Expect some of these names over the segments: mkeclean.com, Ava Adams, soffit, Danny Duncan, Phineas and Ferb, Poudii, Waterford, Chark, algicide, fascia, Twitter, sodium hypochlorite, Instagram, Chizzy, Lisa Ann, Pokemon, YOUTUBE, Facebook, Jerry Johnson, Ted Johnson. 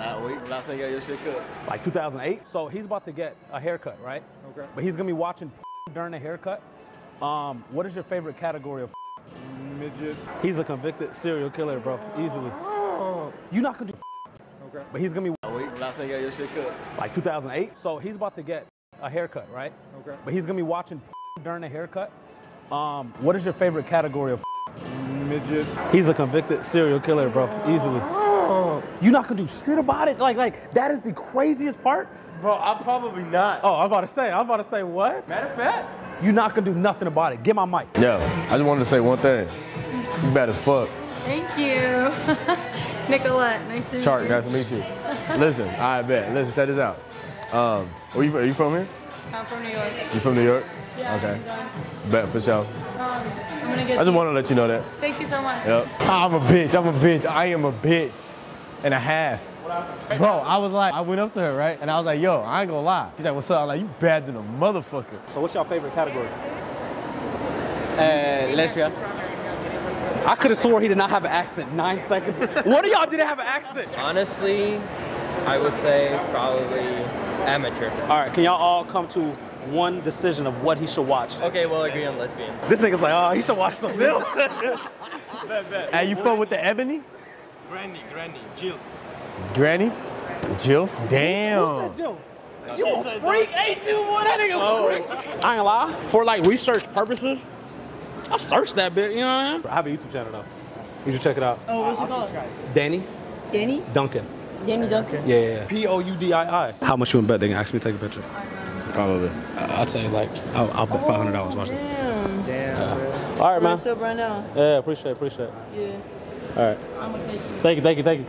Not wait until I say you got your shit cut. Like 2008. So he's about to get a haircut, right? Okay. But he's gonna be watching during the haircut. What is your favorite category of midget? He's a convicted serial killer, bro. Easily. You're not gonna do okay. But he's gonna be wait until I say you got your shit cut. Like 2008. So he's about to get a haircut, right? Okay. But he's gonna be watching during the haircut. What is your favorite category of midget? He's a convicted serial killer, bro. Easily. You're not gonna do shit about it? Like that is the craziest part? Bro, I'm probably not. Oh, I'm about to say what? Matter of fact, you're not gonna do nothing about it. Get my mic. Yeah, I just wanted to say one thing. You bad as fuck. Thank you. Nicolette, nice to meet you. Nice to meet you. Listen, I bet. Listen, check this out. Are you from here? I'm from New York. You from New York? Yeah, okay. Bet for sure. I just want to let you know that. Thank you so much. Yep. I'm a bitch. I am a bitch and a half. Bro, I went up to her, right? And I was like, yo, I ain't gonna lie. She's like, what's up? I'm like, you bad than a motherfucker. So what's your favorite category? Lesbian. I could have swore he did not have an accent 9 seconds. What do y'all didn't have an accent? Honestly, I would say probably amateur. All right, can y'all all come to one decision of what he should watch? Okay, we'll agree on lesbian. This nigga's like, oh, he should watch something else. Hey, you fuck with the ebony? Granny, Jill. Granny? Jill? Damn. Who said Jill? You a freak, ain't you? Boy, that nigga freak. I ain't lie. For like research purposes, I searched that bit, you know what I mean? I have a YouTube channel though. You should check it out. Oh, what's it called? Danny? Duncan. Danny Duncan? Yeah. P-O-U-D-I-I. How much you bet they can ask me to take a picture? Probably. I'd say like, I'll bet $500 watching. Damn. All right, man. What's up right now? Yeah, appreciate it. Yeah. All right. I'm gonna catch you. Thank you.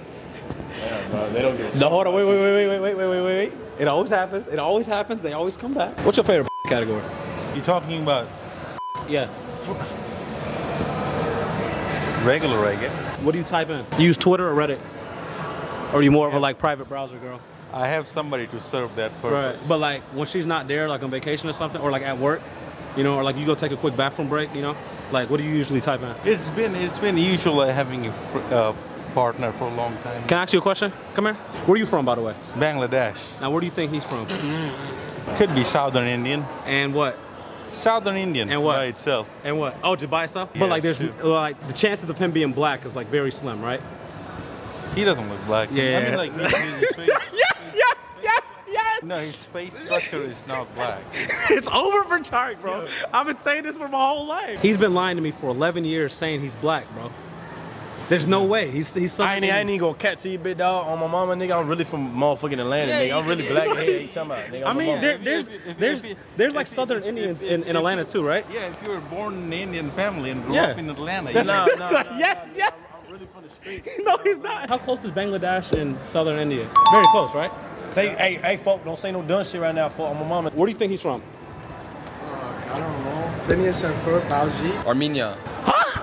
Yeah, bro, they don't get. No, hold on, wait. It always happens. They always come back. What's your favorite category? You talking about? Yeah. Regular, I guess. What do you type in? You use Twitter or Reddit? Or are you more of a like private browser girl? I have somebody to serve that purpose. Right. But like when she's not there, like on vacation or something, or like at work, you know, or like you go take a quick bathroom break, you know, like what do you usually type in? It's been usual having a partner for a long time. Can I ask you a question? Come here. Where are you from, by the way? Bangladesh. Now, where do you think he's from? Could be Southern Indian. And what? Southern Indian. And what? By itself. And what? Oh, just by itself? Yeah, but like, there's like the chances of him being black is like very slim, right? He doesn't look black. Yeah. I mean, like, his face. Yes. No, his face structure is not black. It's over for Chark, bro. Yeah. I've been saying this for my whole life. He's been lying to me for 11 years saying he's black, bro. There's no way. He's something. I ain't even gonna catch you, big dog. On my mama, nigga, I'm really from motherfucking Atlanta, nigga. I'm really black. Hey, talking about, nigga. I mean, there's like Southern Indians in Atlanta too, right? Yeah, if you were born in an Indian family and grew up in Atlanta, you know. No. Yes. I'm really from the streets. No, he's not. How close is Bangladesh and Southern India? Very close, right? Say, hey, folk, don't say no dumb shit right now, folk. On my mama. Where do you think he's from? I don't know. Phineas and Ferb, Algeria. Armenia.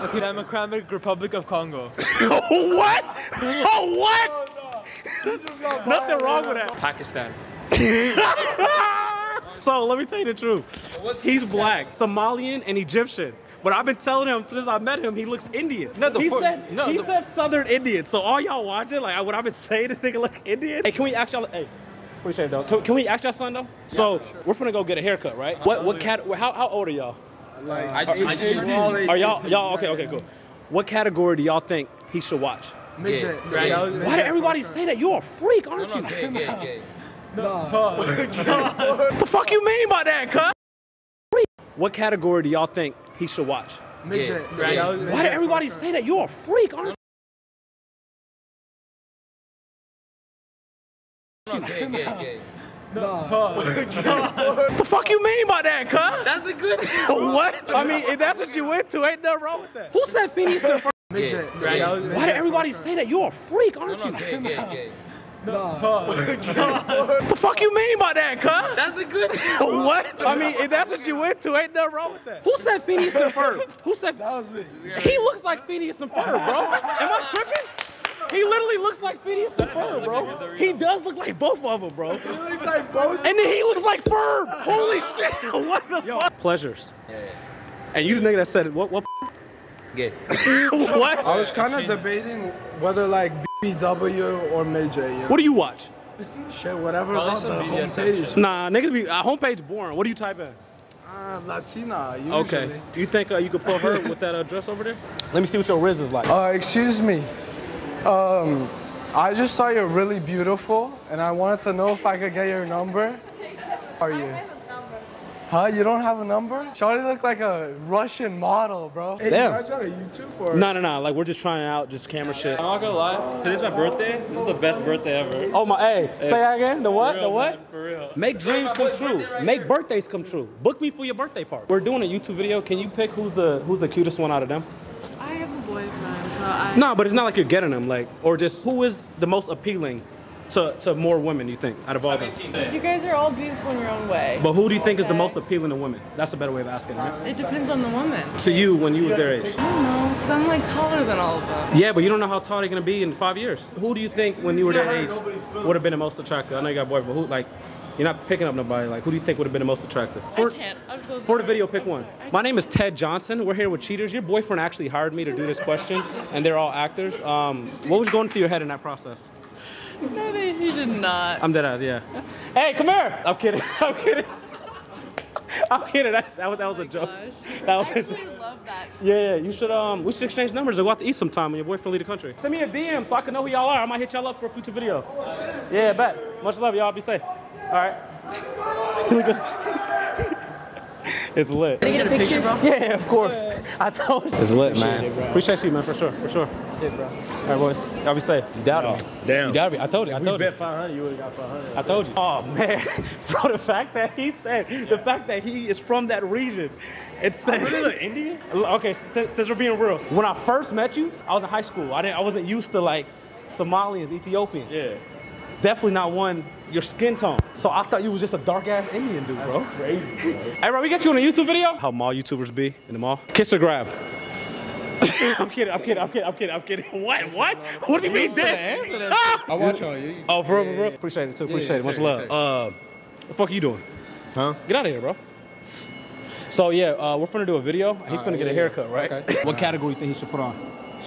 Okay, Democratic Republic of Congo. Oh, what? No. Nothing wrong with that. Pakistan. So let me tell you the truth. He's black, Somalian, and Egyptian. But I've been telling him since I met him, he looks Indian. He said Southern Indian. So all y'all watching, like what I've been saying, this nigga look Indian. Hey, can we ask y'all? Hey, appreciate it, though. Can we ask y'all son though? Yeah, so sure. We're finna go get a haircut, right? How old are y'all? Like, are y'all okay, cool. What category do y'all think he should watch? Midget. Yeah. Why did everybody say that? You're a freak, aren't you? Gay. No. What the fuck you mean by that, cuz? What category do y'all think he should watch? Midget. Why did everybody say that? You're a freak, aren't you? Gay. No. What the fuck you mean by that, cuz? That's a good thing. What? I mean, if that's what you went to, ain't nothing wrong with that. Who said Phineas and Ferb? Why did everybody say that? You're a freak, aren't you? No. What the fuck you mean by that, cuz? That's a good thing. What? I mean, if that's what you went to, ain't nothing wrong with that. Who said Phineas and Ferb? Who said that was me? He looks like Phineas and Ferb, bro. Am I tripping? He literally looks like Phineas and Ferb, bro. He does look like both of them, bro. He looks like both. And then he looks like Ferb. Holy shit. What the fuck? Pleasures. Yeah. And you the nigga that said it. What? Gay. What? I was kind of debating whether like BW or Major. Yeah. What do you watch? Shit, whatever's on the homepage. Nah, nigga, homepage boring. What do you type in? Latina, usually. Okay. You think you could pull her with that dress over there? Let me see what your riz is like. Excuse me. I just saw you're really beautiful, and I wanted to know if I could get your number. Are you? I have a number. Huh? You don't have a number? Shawty look like a Russian model, bro. Hey, damn. You guys got a YouTube or? No. Like, we're just trying out, just camera shit. I'm not gonna lie. Today's my birthday. This is the best birthday ever. Oh my, hey. Say that again. The what? The what? Man, for real. Make dreams come true. Make birthdays come true. Book me for your birthday party. We're doing a YouTube video. Can you pick who's the cutest one out of them? I have a boyfriend, so I... No, but it's not like you're getting them, like, or just who is the most appealing to more women, you think, out of all of them? Because you guys are all beautiful in your own way. But who do you think is the most appealing to women? That's a better way of asking, right? It depends on the woman. To you, when you was their age? I don't know, because I'm, like, taller than all of them. Yeah, but you don't know how tall they're going to be in 5 years. Who do you think, when you were their age, would have been the most attractive? I know you got a boyfriend, but who, like... You're not picking up nobody. Like, who do you think would have been the most attractive? I can't. I'm so sorry. For the video, pick one. My name is Ted Johnson. We're here with Cheaters. Your boyfriend actually hired me to do this question, and they're all actors. What was going through your head in that process? No, he did not. I'm deadass, yeah. Hey, come here. I'm kidding. I'm kidding. I'm kidding. That was a joke. Gosh. That was. I actually love that. Yeah, you should. We should exchange numbers and go out to eat sometime when your boyfriend leave the country. Send me a DM so I can know who y'all are. I might hit y'all up for a future video. Oh, shit. Yeah, bet. Much love, y'all. Be safe. All right. Here we go. It's lit. Can I get a picture, bro? Yeah, of course. I told you. It's lit, man. Appreciate you, man, for sure, for sure. That's it, bro. All right, boys. Y'all be safe. You doubted me. Damn. You doubted me. I told you. I told you. If you bet 500, you would have got 500. I told you. Oh, man. Bro, the fact that he said, the fact that he is from that region. It's really Indian? Okay, since we're being real. When I first met you, I was in high school. I wasn't used to, like, Somalians, Ethiopians. Yeah. Definitely not one, your skin tone. So I thought you was just a dark ass Indian dude, bro. That's crazy, bro. Hey, bro, we got you on a YouTube video? How mall YouTubers be in the mall? Kiss or grab? I'm kidding. What? What do you mean this? I watch on you. Oh, for real, bro? Appreciate it, too. Appreciate it. Much love. What the fuck are you doing? Huh? Get out of here, bro. So, yeah, we're finna do a video. He's finna get a haircut, right? Okay. What category you think he should put on? I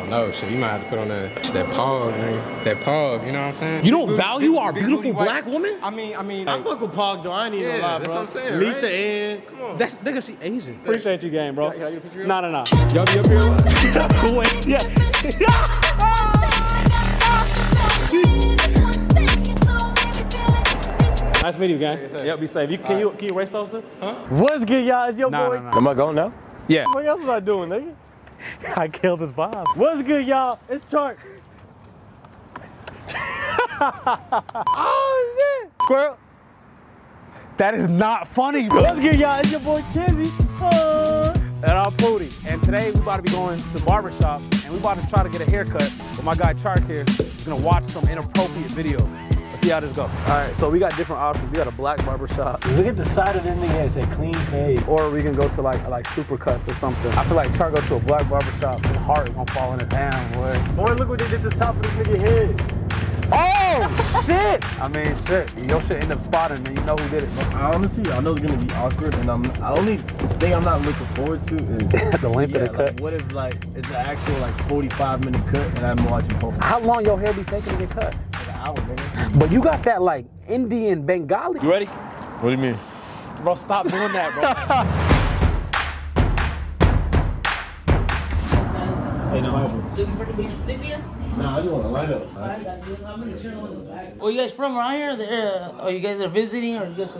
don't know, shit, you might have to put on that pog, nigga. That pog, you know what I'm saying? You don't value our beautiful black woman? I mean, I fuck with pog, though. I ain't even lie, bro. That's what I'm saying, Lisa Ann, come on. That's, nigga, she Asian. Appreciate you, game, bro. Nah. Y'all be up here? Wait, yeah. Nice meeting you, gang. Yep, be safe. Can you erase those, dude? Huh? What's good, y'all? It's your boy. Am I going now? Yeah. What else was I doing, nigga? I killed this vibe. What's good, y'all? It's Chark. Oh, shit. Squirrel. That is not funny, bro. What's good, y'all? It's your boy, Chizzy. And I'm Booty. And today, we about to be going to barbershops, and we about to try to get a haircut. But my guy, Chark here, is going to watch some inappropriate videos. Let's see how this goes. All right, so we got different options. We got a black barbershop. Look at the side of this nigga. It's a clean fade. Or we can go to like Supercuts or something. I feel like Chark go to a black barbershop and heart gonna fall in it. Damn, boy. Boy, look what they did to the top of this nigga head. Oh, shit! I mean, shit. Your shit end up spotting, man. You know who did it. Honestly, I know it's gonna be awkward, and the only thing I'm not looking forward to is the length of the cut. Like, what if, like, it's an actual, like, 45-minute cut, and I'm watching Pokemon. How long your hair be taking to get cut? Like an hour, nigga. But you got that, like, Indian Bengali. You ready? What do you mean? Bro, stop doing that, bro. Hey, looking for the beef stick here? No, I just want to light up. Where you guys from around here? Or you guys are visiting? Or you guys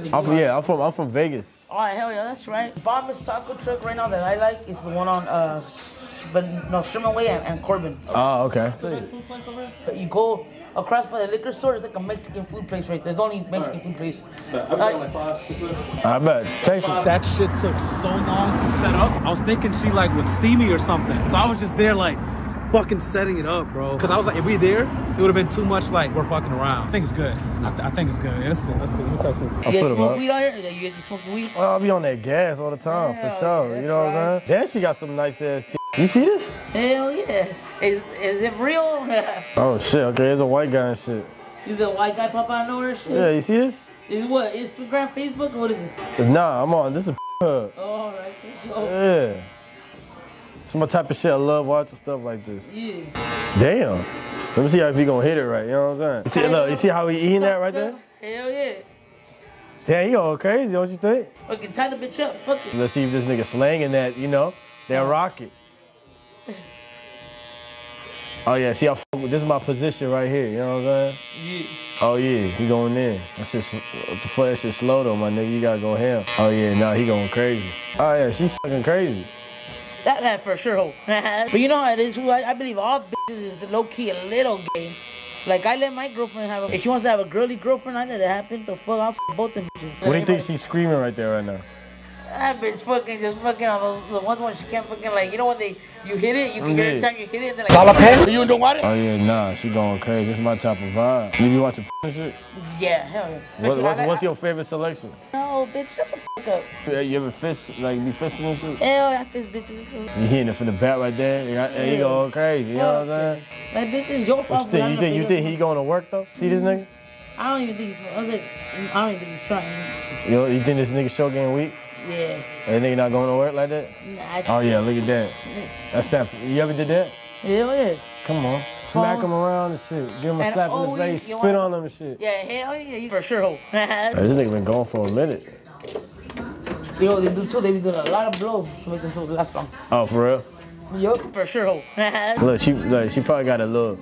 from I'm from Vegas. All right, hell yeah, that's right. Bombas taco truck right now that I like is the one on Sherman Way and Corbin. Oh, okay. So you go across by the liquor store, it's like a Mexican food place right there. There's only Mexican food place. I bet. Taste it. That shit took so long to set up. I was thinking she like would see me or something. So I was just there like fucking setting it up, bro. Cause I was like, if we there, it would have been too much like we're fucking around. I think it's good. I think it's good. Let's see. We'll talk soon. You guys smoke weed out here? You guys smoke weed? Well, I'll be on that gas all the time, for sure. You know what I'm saying? Then she got some nice ass teeth. You see this? Hell yeah. Is it real? Oh shit, okay, it's a white guy and shit. Is a white guy pop out of nowhere and shit? Yeah, you see this? Is what, Instagram, Facebook, or what is this? Nah, I'm on, this is a hub. Oh, right. Oh. Yeah. Some of the type of shit I love watching stuff like this. Yeah. Damn. Let me see if he gonna hit it right, you know what I'm saying? You see, look, you see how he eating that right there? Hell yeah. Damn, he going crazy, don't you think? Fucking tie the bitch up, fuck it. Let's see if this nigga slanging that, you know, that rocket. Oh yeah, see how fuck with, this is my position right here, you know what I'm saying? Yeah. Oh yeah, he going in. That shit, what the fuck, that shit slow though, my nigga, you gotta go ham. Oh yeah, nah, he going crazy. Oh yeah, she's fucking crazy. That for sure. But you know how it is, I believe all bitches is low-key a little gay. Like, I let my girlfriend have a... If she wants to have a girly girlfriend, I let it happen. The fuck, I'll fuck both them bitches. What do you think she's screaming right there right now? That bitch fucking just fucking on the ones when she can't fucking, like, you know when they... You hit it, you can get it, time you hit it, and then like... Pen? You don't want it? Oh, yeah, nah, she going crazy. This is my type of vibe. You be watching shit? Yeah, hell yeah. What's your favorite selection? No, bitch, shut the fuck up. You ever fist, like, be fisting and shit? Hell, I fist bitches. You hitting it from the back right there, and you going crazy, you know what I'm saying? Like, bitch, it's your fault. You think he going to work, though? See this nigga? I don't even think he's... I don't even think he's trying. You think this nigga show game weak? Yeah. That nigga not going to work like that? Nah. Oh, yeah, look at that. That's that. You ever did that? Yeah, it is. Come on. Smack him around and shit. Give him a slap in the face. Spit on him and shit. Yeah, hell yeah. You for sure hope. This nigga been gone for a minute. You know, they do too. They be doing a lot of blows to make themselves last long. Oh, for real? Yup, for sure hope. Look, she probably got a little...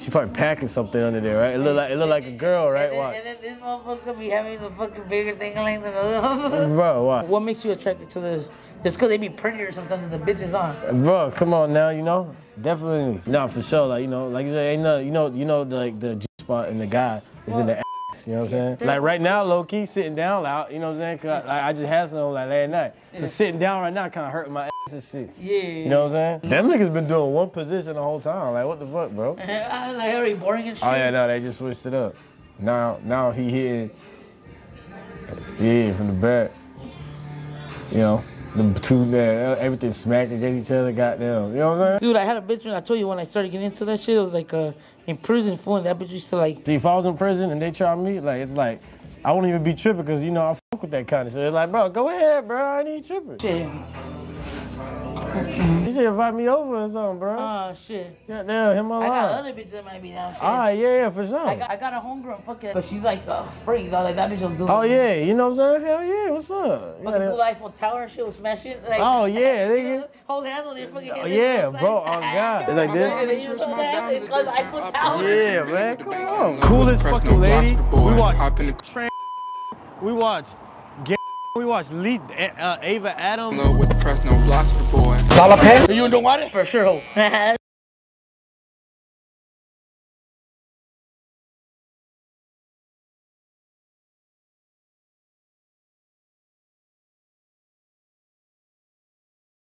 She probably packing something under there, right? It look like a girl, right? And then this motherfucker be having the fucking bigger thing like the motherfucker. Bro, why? What makes you attracted to this? Just cause they be prettier sometimes than the bitches on. Bro, come on now, you know? Definitely. Nah, for sure. Like, you know, like you said, ain't nothing, you know, like the G spot and the guy is in the ass, you know what I'm saying? Like right now, low key sitting down loud, you know what I'm saying? Cause I just had some like last night. So sitting down right now kinda hurting my ass. Shit. Yeah. You know what I'm saying? Them niggas been doing one position the whole time. Like, what the fuck, bro? Like, very boring and shit. Oh, yeah, no, they just switched it up. Now he hitting, yeah, from the back. You know, the two, man, everything smacking against each other, goddamn. You know what I'm saying? Dude, I had a bitch when I told you when I started getting into that shit, it was like in prison, fool, and that bitch used to like... See, if I was in prison and they tried me, like, it's like, I won't even be tripping because, you know, I fuck with that kind of shit. It's like, bro, go ahead, bro, I ain't even tripping. Shit. You should invite me over or something, bro. Oh, shit. Yeah, damn, him alive. I got other bitches that might be downstairs. Ah, yeah, for sure. I got a homegirl fucking, but she's like a freak, though. Like, that bitch was doing. Oh, yeah, you know what I'm saying? Hell yeah, what's up? Fucking do Eiffel Tower shit with smash shit. Like, oh, yeah, nigga. Hold hands on their fucking head. Oh, yeah, bro, oh, God. It's like this. It's called Eiffel Tower. Yeah, man, come on. Coolest fucking lady. We watched Train. We watched Gang. We watched Ava Adams. No, with the press, no blocks for boys. You don't want it? For sure.